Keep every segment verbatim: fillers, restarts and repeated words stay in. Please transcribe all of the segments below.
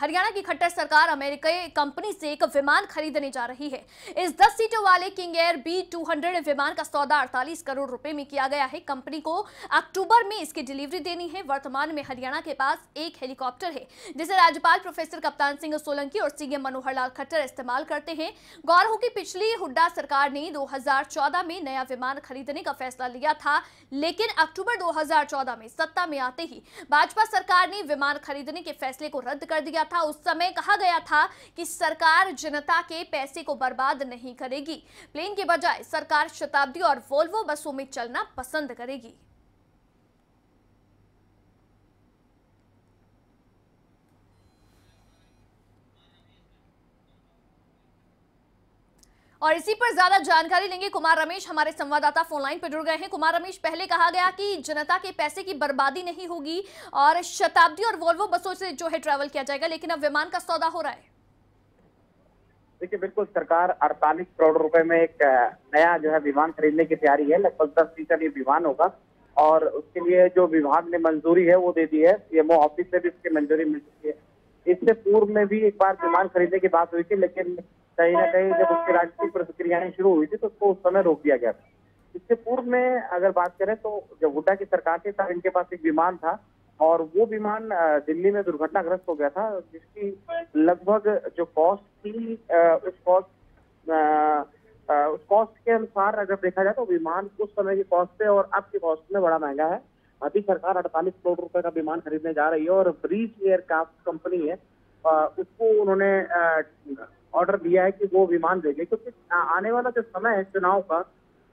हरियाणा की खट्टर सरकार अमेरिकी कंपनी से एक विमान खरीदने जा रही है। इस दस सीटों वाले किंग एयर बी दो सौ विमान का सौदा अड़तालीस करोड़ रुपए में किया गया है। कंपनी को अक्टूबर में इसकी डिलीवरी देनी है। वर्तमान में हरियाणा के पास एक हेलीकॉप्टर है जिसे राज्यपाल प्रोफेसर कप्तान सिंह सोलंकी और सीएम मनोहर लाल खट्टर इस्तेमाल करते हैं। गौर हो कि पिछली हुड्डा सरकार ने दो हजार चौदह में नया विमान खरीदने का फैसला लिया था, लेकिन अक्टूबर दो हजार चौदह में सत्ता में आते ही भाजपा सरकार ने विमान खरीदने के फैसले को रद्द कर दिया था। उस समय कहा गया था कि सरकार जनता के पैसे को बर्बाद नहीं करेगी, प्लेन के बजाय सरकार शताब्दी और वोल्वो बसों में चलना पसंद करेगी। और इसी पर ज्यादा जानकारी लेंगे। कुमार रमेश हमारे संवाददाता फोनलाइन पर जुड़ गए हैं। कुमार रमेश, पहले कहा गया कि जनता के पैसे की बर्बादी नहीं होगी और शताब्दी और वोल्वो बसों से जो है ट्रैवल किया जाएगा, लेकिन अब विमान का सौदा हो रहा है। देखिए, बिल्कुल सरकार अड़तालीस करोड़ रुपए में एक नया जो है विमान खरीदने की तैयारी है। लगभग दस सीटर ये विमान होगा और उसके लिए जो विभाग ने मंजूरी है वो दे दी है। सीएमओ ऑफिस से भी इसकी मंजूरी मिल चुकी है। इससे पूर्व में भी एक बार विमान खरीदने की बात हुई थी, लेकिन कहीं ना कहीं जब उसकी राजनीतिक प्रतिक्रियाएं शुरू हुई थी तो उसको उस समय रोक दिया गया था। इससे पूर्व में अगर बात करें तो जब हुड्डा की सरकार थी तब इनके पास एक विमान था और वो विमान दिल्ली में दुर्घटनाग्रस्त हो गया था, जिसकी लगभग जो कॉस्ट थी उस कॉस्ट उस कॉस्ट के अनुसार अगर देखा जाए तो विमान उस समय की कॉस्ट पे और अब की कॉस्ट में बड़ा महंगा है। अभी सरकार अड़तालीस करोड़ रुपए का विमान खरीदने जा रही है और ब्रीच एयरक्राफ्ट कंपनी है उसको उन्होंने ऑर्डर दिया है कि वो विमान देंगे, क्योंकि आने वाला जो समय है चुनाव का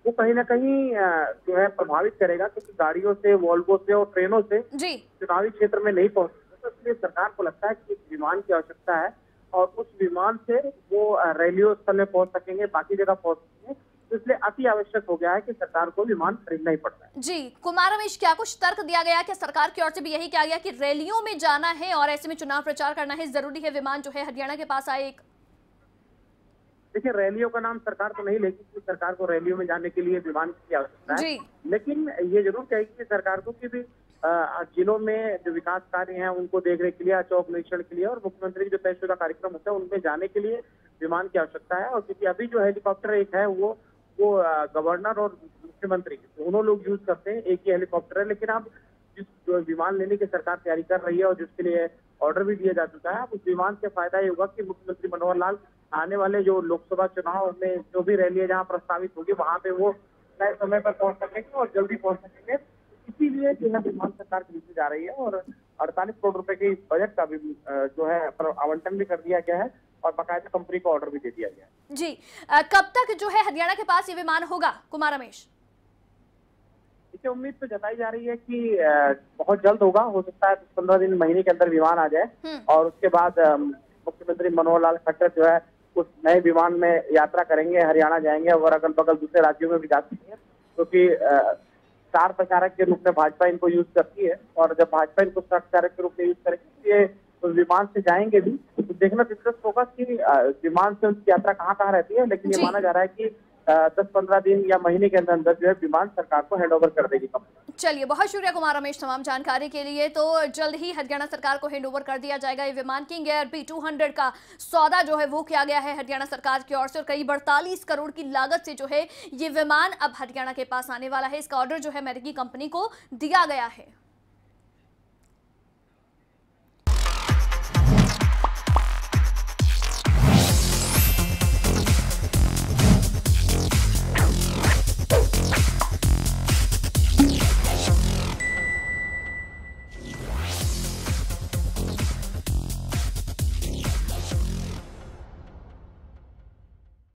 वो कहीं ना कहीं जो है प्रभावित करेगा, क्योंकि गाड़ियों से, वॉल्वो से और ट्रेनों से चुनावी क्षेत्र में नहीं पहुंच सकते। तो इसलिए सरकार को लगता है कि विमान की आवश्यकता है और उस विमान से वो रैलियों स्थल में पहुंच सकेंगे, बाकी जगह पहुंच सकेंगे। तो इसलिए अति आवश्यक हो गया है कि सरकार को विमान खरीदना ही पड़ता है। जी कुमार रमेश, क्या कुछ तर्क दिया गया कि सरकार की ओर से भी यही कहा गया कि रैलियों में जाना है और ऐसे में चुनाव प्रचार करना है, जरूरी है विमान जो है हरियाणा के पास आए? देखिए, रैलियों का नाम सरकार तो नहीं लेगी कि सरकार को रैलियों में जाने के लिए विमान की आवश्यकता है, लेकिन ये जरूर कहेगी सरकार को कि भी जिलों में जो विकास कार्य हैं उनको देखने के लिए, चौक निरीक्षण के लिए और मुख्यमंत्री के जो तयशुदा कार्यक्रम होता है उनमें जाने के लिए विमान की आवश्यकता है। और क्योंकि अभी जो हेलीकॉप्टर एक है वो वो गवर्नर और मुख्यमंत्री दोनों लोग यूज करते हैं, एक ही हेलीकॉप्टर है, लेकिन अब जिस विमान लेने की सरकार तैयारी कर रही है और जिसके लिए ऑर्डर भी दिया जा चुका है, उस विमान से फायदा ये होगा कि मुख्यमंत्री मनोहर लाल आने वाले जो लोकसभा चुनाव में जो भी रैली जहाँ प्रस्तावित होगी वहाँ पे वो तय समय पर पहुंच सकेंगे और जल्दी पहुंच सकेंगे। इसीलिए जो है विमान सरकार खरीदने जा रही है और अड़तालीस करोड़ रुपए के बजट का भी जो है आवंटन भी कर दिया गया है और बाकायदा कंपनी को ऑर्डर भी दे दिया गया है। जी, कब तक जो है हरियाणा के पास ये विमान होगा कुमार रमेश? इसे उम्मीद तो जताई जा रही है कि बहुत जल्द होगा। हो सकता है पंद्रह दिन महीने के अंदर विमान आ जाए और उसके बाद मुख्यमंत्री मनोहर लाल खट्टर जो है उस नए विमान में यात्रा करेंगे, हरियाणा जाएंगे और अगल बगल दूसरे राज्यों में भी जा सकते हैं, क्योंकि स्टार प्रचारक के रूप में भाजपा इनको यूज करती है और जब भाजपा इनको स्टार प्रचारक के रूप में यूज करेगी ये उस विमान से जाएंगे भी। तो देखना दिलचस्प होगा कि विमान से उनकी यात्रा कहाँ कहाँ रहती है, लेकिन ये माना जा रहा है कि दस पंद्रह दिन या महीने के अंदर अंदर जो है विमान सरकार को हैंड ओवर कर देगी कंपनी। चलिए, बहुत शुक्रिया कुमार रमेश तमाम जानकारी के लिए। तो जल्द ही हरियाणा सरकार को हैंड ओवर कर दिया जाएगा ये विमान। किंग एयर बी दो सौ का सौदा जो है वो किया गया है हरियाणा सरकार की ओर से और करीब अड़तालीस करोड़ की लागत से जो है ये विमान अब हरियाणा के पास आने वाला है। इसका ऑर्डर जो है अमेरिकी कंपनी को दिया गया है।